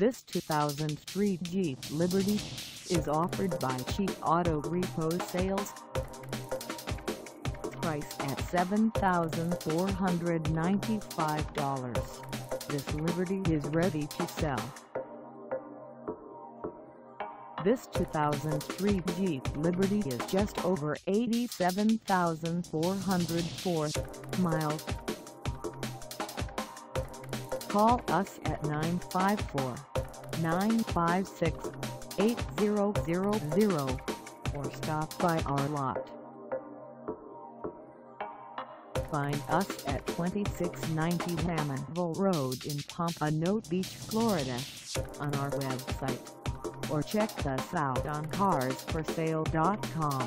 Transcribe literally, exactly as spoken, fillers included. This two thousand three Jeep Liberty is offered by Cheap Auto Repo Sales. Price at seven thousand four hundred ninety-five dollars. This Liberty is ready to sell. This two thousand three Jeep Liberty is just over eighty-seven thousand four hundred four miles. Call us at nine five four, nine five six, eight thousand or stop by our lot. Find us at twenty-six ninety Hammondville Road in Pompano Beach, Florida, on our website, or check us out on cars for sale dot com.